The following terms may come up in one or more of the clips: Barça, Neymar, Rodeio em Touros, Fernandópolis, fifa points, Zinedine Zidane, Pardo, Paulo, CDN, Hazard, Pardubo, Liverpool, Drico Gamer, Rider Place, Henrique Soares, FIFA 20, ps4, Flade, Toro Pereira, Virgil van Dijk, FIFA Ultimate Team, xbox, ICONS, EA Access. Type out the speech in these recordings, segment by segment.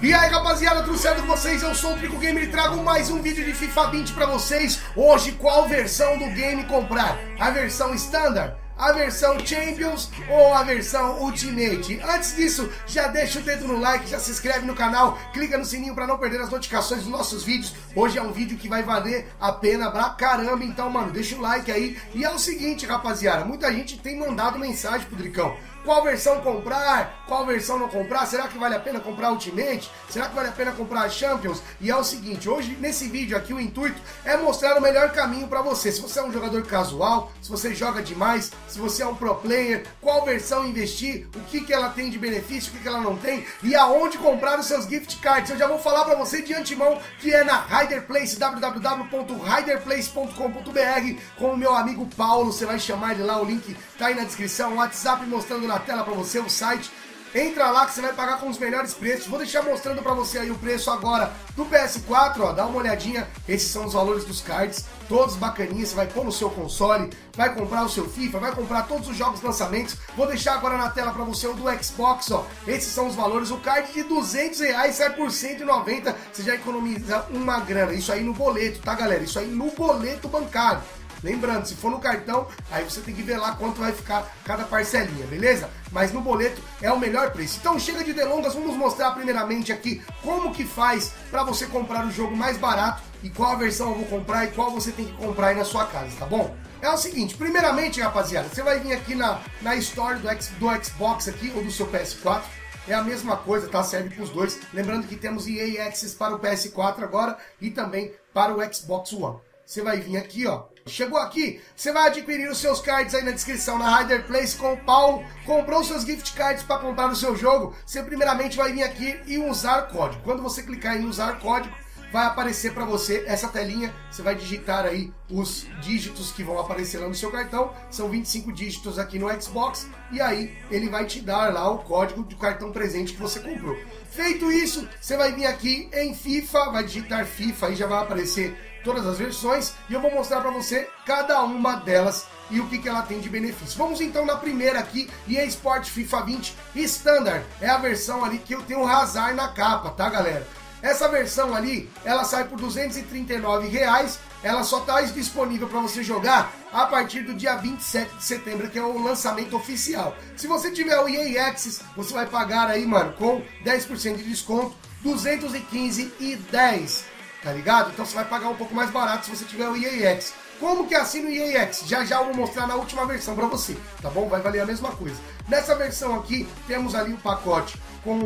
E aí rapaziada, tudo certo com vocês? Eu sou o Drico Gamer e trago mais um vídeo de FIFA 20 pra vocês. Hoje, qual versão do game comprar? A versão Standard? A versão Champions ou a versão Ultimate? Antes disso, já deixa o dedo no like, já se inscreve no canal, clica no sininho para não perder as notificações dos nossos vídeos. Hoje é um vídeo que vai valer a pena pra caramba, então, mano, deixa o like aí. E é o seguinte, rapaziada, muita gente tem mandado mensagem pro Dricão. Qual versão comprar? Qual versão não comprar? Será que vale a pena comprar Ultimate? Será que vale a pena comprar a Champions? E é o seguinte, hoje nesse vídeo aqui o intuito é mostrar o melhor caminho pra você. Se você é um jogador casual, se você joga demais, se você é um pro player, qual versão investir, o que ela tem de benefício, o que ela não tem e aonde comprar os seus gift cards. Eu já vou falar pra você de antemão que é na Rider Place, www.riderplace.com.br, com o meu amigo Paulo. Você vai chamar ele lá, o link tá aí na descrição, o WhatsApp mostrando na tela para você, o site. Entra lá que você vai pagar com os melhores preços. Vou deixar mostrando para você aí o preço agora do PS4, ó, dá uma olhadinha. Esses são os valores dos cards, todos bacaninhas. Você vai pôr no seu console, vai comprar o seu FIFA, vai comprar todos os jogos lançamentos. Vou deixar agora na tela para você o do Xbox, ó. Esses são os valores. O card de R$200 sai por 190, você já economiza uma grana. Isso aí no boleto, tá galera? Isso aí no boleto bancário. Lembrando, se for no cartão, aí você tem que ver lá quanto vai ficar cada parcelinha, beleza? Mas no boleto é o melhor preço. Então chega de delongas, vamos mostrar primeiramente aqui como que faz para você comprar o jogo mais barato e qual a versão eu vou comprar e qual você tem que comprar aí na sua casa, tá bom? É o seguinte, primeiramente rapaziada, você vai vir aqui na Store do Xbox aqui ou do seu PS4. É a mesma coisa, tá? Serve para os dois. Lembrando que temos EA Access para o PS4 agora e também para o Xbox One. Você vai vir aqui, ó. Chegou aqui, você vai adquirir os seus cards aí na descrição, na Rider Place com o Paulo. Comprou os seus gift cards para comprar o seu jogo, você primeiramente vai vir aqui e usar código. Quando você clicar em usar código, vai aparecer para você essa telinha. Você vai digitar aí os dígitos que vão aparecer lá no seu cartão. São 25 dígitos aqui no Xbox. E aí ele vai te dar lá o código do cartão presente que você comprou. Feito isso, você vai vir aqui em FIFA, vai digitar FIFA e já vai aparecer todas as versões. E eu vou mostrar para você cada uma delas e o que ela tem de benefício. Vamos então na primeira aqui, EA Sport FIFA 20 Standard. É a versão ali que eu tenho o Hazard na capa, tá galera? Essa versão ali, ela sai por R$239, ela só está disponível para você jogar a partir do dia 27 de setembro, que é o lançamento oficial. Se você tiver o EA Access, você vai pagar aí, mano, com 10% de desconto, R$215,10, tá ligado? Então você vai pagar um pouco mais barato se você tiver o EA Access. Como que assina o EA Access? Já já eu vou mostrar na última versão para você, tá bom? Vai valer a mesma coisa. Nessa versão aqui, temos ali o pacote com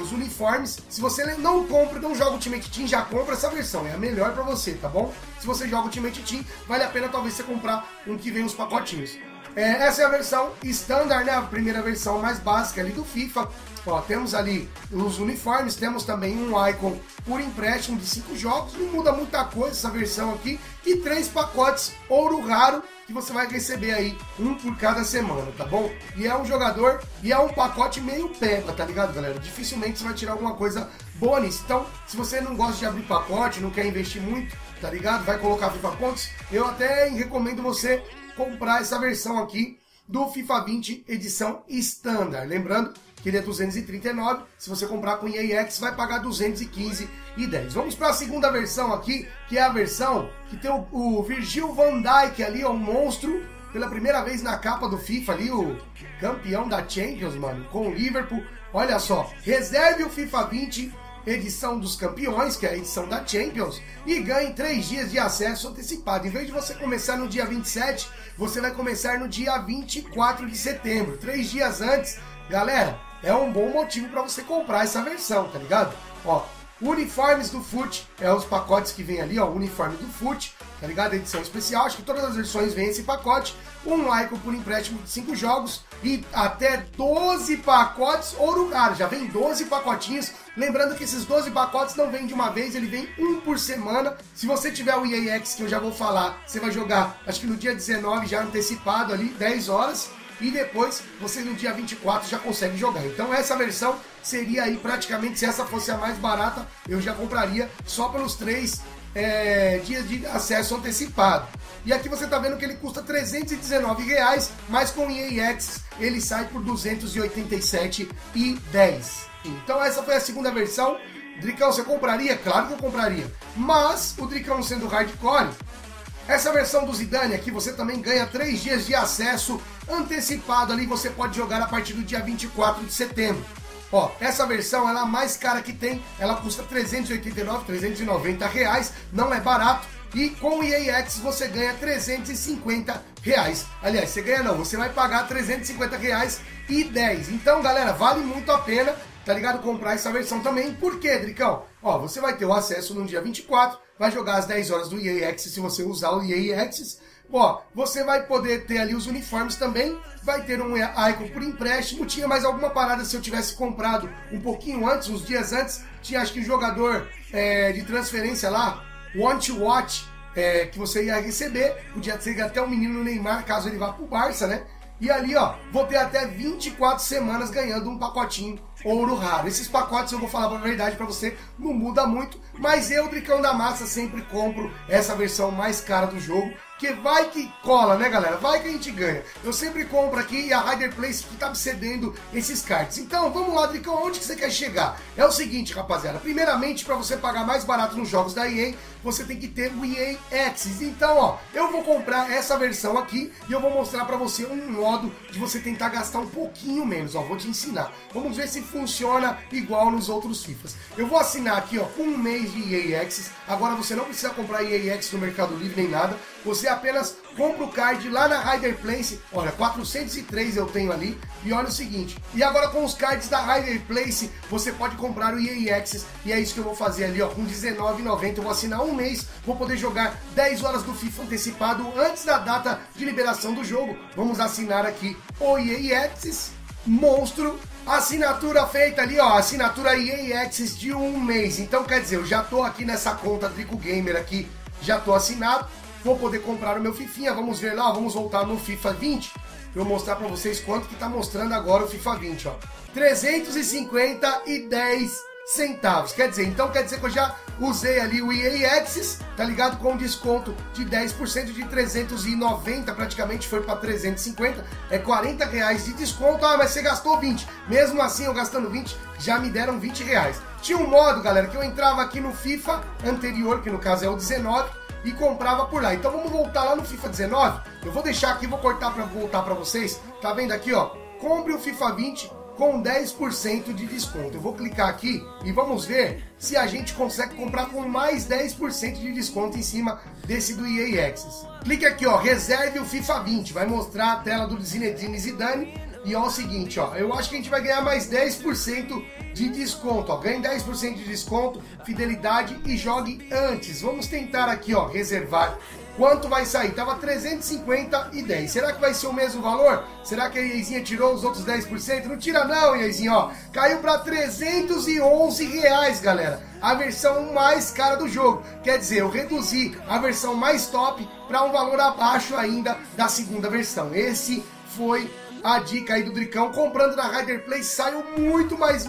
os uniformes. Se você não compra, não joga o Ultimate Team, já compra essa versão, é a melhor pra você, tá bom? Se você joga o Ultimate Team, vale a pena talvez você comprar um que vem os pacotinhos. Essa é a versão standard, né? A primeira versão mais básica ali do FIFA. Ó, temos ali os uniformes, temos também um icon por empréstimo de 5 jogos, não muda muita coisa essa versão aqui, e 3 pacotes ouro raro, que você vai receber aí um por cada semana, tá bom? E é um jogador, e é um pacote meio peba, tá ligado, galera? Dificilmente você vai tirar alguma coisa boa nisso. Então, se você não gosta de abrir pacote, não quer investir muito, tá ligado? Vai colocar FIFA points, eu até recomendo você comprar essa versão aqui do FIFA 20 edição Standard. Lembrando que ele é 239, se você comprar com EA Access vai pagar 215,10. Vamos para a segunda versão aqui, que é a versão que tem o Virgil van Dijk ali, ó, um monstro, pela primeira vez na capa do FIFA ali, o campeão da Champions, mano, com o Liverpool. Olha só, reserve o FIFA 20 edição dos campeões, que é a edição da Champions, e ganhe 3 dias de acesso antecipado. Em vez de você começar no dia 27, você vai começar no dia 24 de setembro, 3 dias antes. Galera, é um bom motivo para você comprar essa versão, tá ligado? Ó, uniformes do FUT, é os pacotes que vem ali, ó, uniforme do FUT, tá ligado? Edição especial, acho que todas as versões vêm esse pacote. Um icon por empréstimo de 5 jogos e até 12 pacotes ouro raro, já vem 12 pacotinhos. Lembrando que esses 12 pacotes não vêm de uma vez, ele vem um por semana. Se você tiver o EA Access, que eu já vou falar, você vai jogar, acho que no dia 19 já antecipado ali, 10 horas. E depois, você no dia 24 já consegue jogar. Então essa versão seria aí praticamente, se essa fosse a mais barata, eu já compraria só pelos 3 dias de acesso antecipado. E aqui você está vendo que ele custa R$319, mas com o EA Access ele sai por R$287,10. Então essa foi a segunda versão. Dricão, você compraria? Claro que eu compraria. Mas o Dricão sendo hardcore, essa versão do Zidane aqui você também ganha 3 dias de acesso antecipado ali. Você pode jogar a partir do dia 24 de setembro. Ó, essa versão ela é a mais cara que tem. Ela custa R$390, não é barato. E com o EA Access você ganha R$350. Aliás, você ganha não, você vai pagar R$350,10. Então, galera, vale muito a pena, tá ligado? Comprar essa versão também. Por quê, Dricão? Ó, você vai ter o acesso no dia 24, vai jogar às 10 horas do EA Access, se você usar o EA Access. Ó, você vai poder ter ali os uniformes também, vai ter um icon por empréstimo. Tinha mais alguma parada, se eu tivesse comprado um pouquinho antes, uns dias antes, tinha acho que um jogador de transferência lá, Want to Watch, que você ia receber, podia ser até o menino Neymar, caso ele vá pro Barça, né? E ali, ó, vou ter até 24 semanas ganhando um pacotinho ouro raro. Esses pacotes, eu vou falar a verdade pra você, não muda muito, mas eu, Dricão da Massa, sempre compro essa versão mais cara do jogo, que vai que cola, né, galera? Vai que a gente ganha. Eu sempre compro aqui, e a Rider Place que tá me cedendo esses cards. Então, vamos lá, Dricão, onde que você quer chegar? É o seguinte, rapaziada, primeiramente, para você pagar mais barato nos jogos da EA, você tem que ter o EA Access. Então, ó, eu vou comprar essa versão aqui e eu vou mostrar para você um modo de você tentar gastar um pouquinho menos, ó, vou te ensinar. Vamos ver se funciona igual nos outros FIFAs. Eu vou assinar aqui, ó, um mês de EA Access. Agora você não precisa comprar EA Access no Mercado Livre nem nada. Você apenas compra o card lá na Rider Place. Olha, 403 eu tenho ali. E olha o seguinte, e agora com os cards da Rider Place, você pode comprar o EA Access. E é isso que eu vou fazer ali, ó, com R$19,90. Eu vou assinar um mês, vou poder jogar 10 horas do FIFA antecipado antes da data de liberação do jogo. Vamos assinar aqui o EA Access. Monstro, assinatura feita ali, ó, assinatura EA Access de um mês. Então, quer dizer, eu já tô aqui nessa conta Drico Gamer aqui, já tô assinado, vou poder comprar o meu fifinha. Vamos ver lá, vamos voltar no FIFA 20, eu vou mostrar pra vocês quanto que tá mostrando agora o FIFA 20, ó, R$350,10. Quer dizer, então quer dizer que eu já usei ali o EA Access, tá ligado? Com desconto de 10% de 390, praticamente foi para 350, é R$40 de desconto. Ah, mas você gastou 20. Mesmo assim, eu gastando 20, já me deram R$20. Tinha um modo, galera, que eu entrava aqui no FIFA anterior, que no caso é o 19, e comprava por lá. Então vamos voltar lá no FIFA 19. Eu vou deixar aqui, vou cortar para voltar para vocês. Tá vendo aqui, ó? Compre o FIFA 20 com 10% de desconto. Eu vou clicar aqui e vamos ver se a gente consegue comprar com mais 10% de desconto em cima desse do EA Access. Clique aqui, ó, reserve o FIFA 20, vai mostrar a tela do Zinedine Zidane, e ó, o seguinte, ó, eu acho que a gente vai ganhar mais 10% de desconto, ó, ganhe 10% de desconto, fidelidade e jogue antes. Vamos tentar aqui, ó, reservar. Quanto vai sair? Tava R$350,10. Será que vai ser o mesmo valor? Será que a EAzinha tirou os outros 10%? Não tira não, EAzinha, ó. Caiu para R$311, galera. A versão mais cara do jogo. Quer dizer, eu reduzi a versão mais top para um valor abaixo ainda da segunda versão. Esse foi a dica aí do Dricão. Comprando na Rider Place saiu muito mais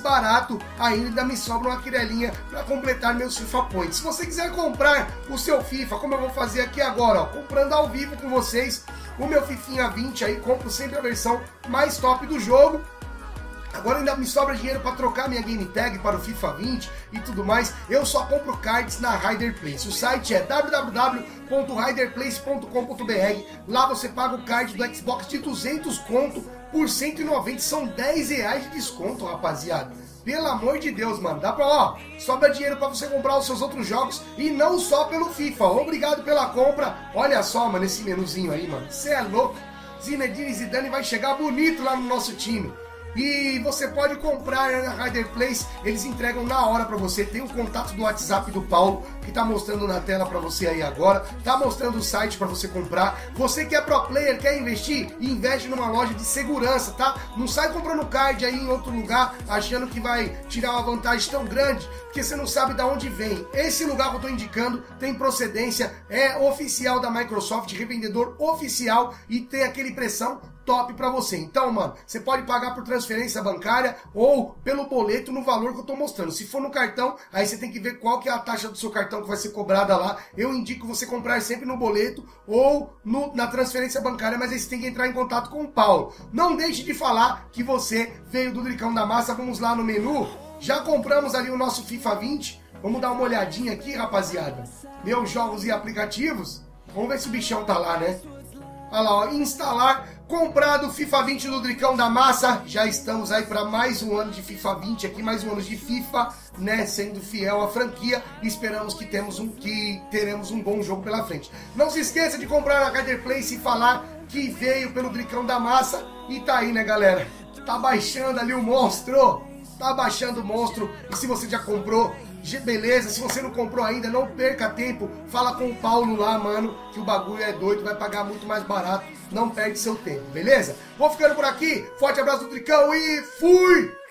barato ainda. Me sobra uma quirelinha para completar meus FIFA Points. Se você quiser comprar o seu FIFA, como eu vou fazer aqui agora, ó, comprando ao vivo com vocês, o meu Fifinha 20 aí, compro sempre a versão mais top do jogo. Agora ainda me sobra dinheiro para trocar minha game tag para o FIFA 20 e tudo mais. Eu só compro cards na Rider Place. O site é www.riderplace.com.br. Lá você paga o card do Xbox de 200 conto por 190. São R$10 de desconto, rapaziada. Pelo amor de Deus, mano. Dá pra, ó, sobra dinheiro pra você comprar os seus outros jogos e não só pelo FIFA. Obrigado pela compra. Olha só, mano, esse menuzinho aí, mano. Você é louco. Zinedine Zidane vai chegar bonito lá no nosso time. E você pode comprar na Rider Place, eles entregam na hora pra você. Tem o contato do WhatsApp do Paulo, que tá mostrando na tela pra você aí agora. Tá mostrando o site pra você comprar. Você que é pro player, quer investir? Investe numa loja de segurança, tá? Não sai comprando card aí em outro lugar, achando que vai tirar uma vantagem tão grande, porque você não sabe de onde vem. Esse lugar que eu tô indicando tem procedência, é oficial da Microsoft, revendedor oficial, e tem aquele pressão top pra você. Então, mano, você pode pagar por transferência bancária ou pelo boleto no valor que eu tô mostrando. Se for no cartão, aí você tem que ver qual que é a taxa do seu cartão que vai ser cobrada lá. Eu indico você comprar sempre no boleto ou na transferência bancária, mas aí você tem que entrar em contato com o Paulo. Não deixe de falar que você veio do Dricão da Massa. Vamos lá no menu. Já compramos ali o nosso FIFA 20. Vamos dar uma olhadinha aqui, rapaziada. Meus jogos e aplicativos. Vamos ver se o bichão tá lá, né? Olha lá, ó, instalar, comprado FIFA 20 do Dricão da Massa. Já estamos aí para mais um ano de FIFA 20 aqui, mais um ano de FIFA, né? Sendo fiel à franquia. Esperamos que teremos um bom jogo pela frente. Não se esqueça de comprar na Rider Place e falar que veio pelo Dricão da Massa. E tá aí, né, galera? Tá baixando ali o monstro. Tá baixando o monstro. E se você já comprou, beleza, se você não comprou ainda, não perca tempo, fala com o Paulo lá, mano, que o bagulho é doido, vai pagar muito mais barato, não perde seu tempo, beleza? Vou ficando por aqui, forte abraço do Dricão e fui!